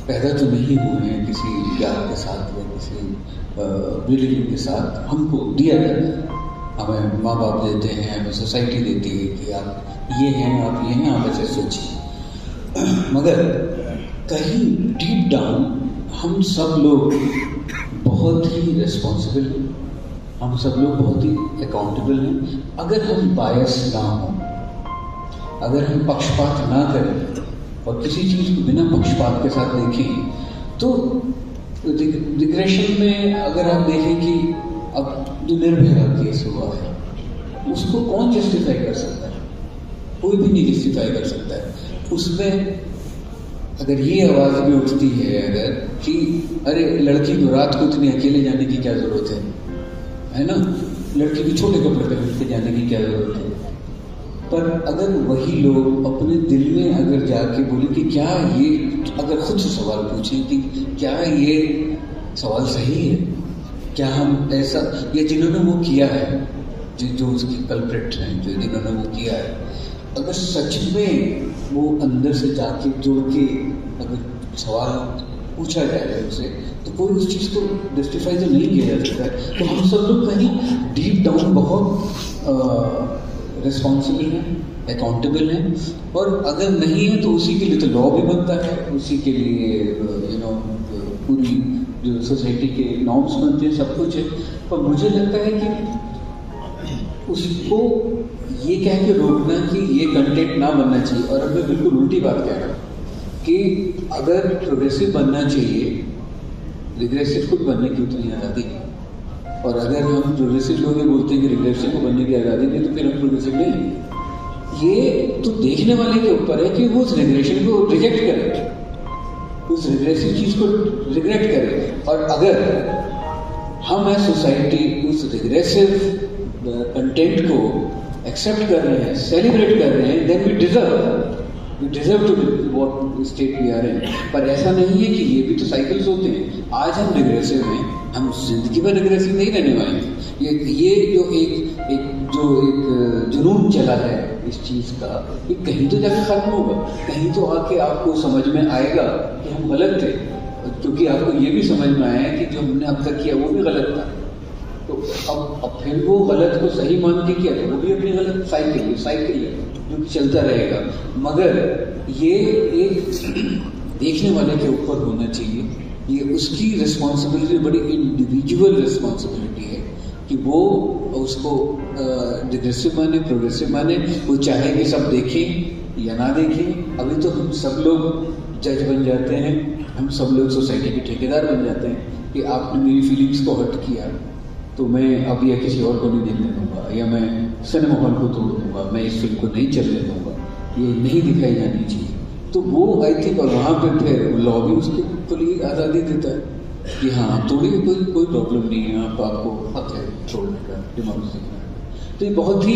पैदा तो नहीं हुए हैं किसी ज्ञान के साथ या किसी रिलीजन के साथ। हमको दिया जाता है, हमें माँ बाप देते हैं, हमें सोसाइटी देती है कि आप ये हैं, आप ये हैं, आप ऐसे सोचिए। मगर कहीं डीप डाउन हम सब लोग बहुत ही रिस्पॉन्सिबल हैं, हम सब लोग बहुत ही अकाउंटेबल हैं। अगर हम बायस ना हों, अगर हम पक्षपात ना करें और किसी चीज़ को बिना पक्षपात के साथ देखें, तो डिग्रेशन में अगर आप देखें कि अब जो निर्भया केस हुआ है, उसको कौन जस्टिफाई कर सकता है? कोई भी नहीं जस्टिफाई कर सकता है। उसमें अगर ये आवाज़ भी उठती है अगर कि अरे लड़की को रात को इतनी अकेले जाने की क्या ज़रूरत है, है ना, लड़की को छोटे कपड़े पहन के जाने की क्या ज़रूरत है। पर अगर वही लोग अपने दिल में अगर जाके बोले कि क्या ये, अगर खुद से सवाल पूछें कि क्या ये सवाल सही है, क्या हम ऐसा, या जिन्होंने वो किया है, जो जो उसकी कल्प्रेट हैं, जो जिन्होंने वो किया है, अगर सच में वो अंदर से जाके जोड़ के अगर सवाल पूछा जाए उनसे, तो कोई उस चीज़ को जस्टिफाई तो नहीं किया जा सकता है। तो हम सब लोग कहीं डीप डाउन बहुत आ, रिस्पॉन्सिबल है, अकाउंटेबल है, और अगर नहीं है तो उसी के लिए तो लॉ भी बनता है, उसी के लिए यू नो पूरी जो सोसाइटी के नॉर्म्स बनते हैं, सब कुछ है। पर मुझे लगता है कि उसको ये कह के रोकना कि ये कंटेंट ना बनना चाहिए, और अब मैं बिल्कुल उल्टी बात कह रहा हूँ कि अगर प्रोग्रेसिव बनना चाहिए, रिग्रेसिव खुद बनने की उतनी आज़ादी है। और अगर हम प्रोग्रेसिव लोग बोलते हैं कि रिग्रेसिव को बनने की आज़ादी नहीं, तो फिर हम प्रोग्रेसिव नहीं। ये तो देखने वाले के ऊपर है कि वो उस रिग्रेशन को रिजेक्ट करे, उस रिग्रेसिव चीज़ को रिग्रेट करे। और अगर हम एज सोसाइटी उस रिग्रेसिव कंटेंट को एक्सेप्ट कर रहे हैं, सेलिब्रेट कर रहे हैं, then we deserve we deserve to what state we are in. पर ऐसा नहीं है कि ये भी तो साइकिल्स होते हैं। आज हम रिग्रेसिव हैं, हम जिंदगी में रिग्रेसिव नहीं रहने वाले हैं। ये ये जो एक एक जो एक जुनून चला है इस चीज़ का, ये कहीं तो जाकर खत्म होगा, कहीं तो आके आपको समझ में आएगा कि हम गलत थे, क्योंकि आपको ये भी समझ में आया कि जो हमने अब तक किया वो भी गलत था। तो अब अब फिर वो गलत को सही मान के किया, वो भी अपनी गलत साइकिल साइकिल है जो कि चलता रहेगा। मगर ये एक देखने वाले के ऊपर होना चाहिए, ये उसकी रिस्पॉन्सिबिलिटी, बड़ी इंडिविजुअल रिस्पॉन्सिबिलिटी है कि वो उसको डिग्रेसिव माने प्रोग्रेसिव माने, वो चाहे कि सब देखें या ना देखें। अभी तो हम सब लोग जज बन जाते हैं, हम सब लोग सोसाइटी के ठेकेदार बन जाते हैं कि आपने मेरी फीलिंग्स को हर्ट किया तो मैं अब या किसी और को नहीं देखने दूंगा, या मैं सिनेमा हॉल को तोड़ दूंगा, मैं इस फिल्म को नहीं चलने दूंगा, ये नहीं दिखाई जानी चाहिए। तो वो आई थिंक, और वहाँ पर फिर लॉबी उसके लिए आज़ादी देता है कि हाँ आप तोड़िए, कोई कोई प्रॉब्लम नहीं है, आप आपको हक है छोड़ने का, डेमोक्रेसी का। तो ये बहुत ही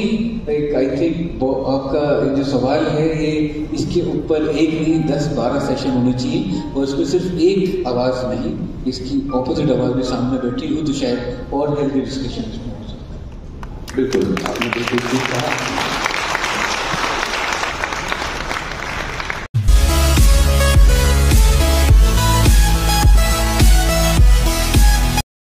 एक आई थिंक आपका जो सवाल है ये, इसके ऊपर एक नहीं दस बारह सेशन होने चाहिए, और उसमें सिर्फ एक आवाज़ नहीं, इसकी ऑपोजिट आवाज़ में सामने बैठी हो तो शायद और हेल्दी डिस्कशन हो सकता है। बिल्कुल, आपने बिल्कुल ठीक कहा।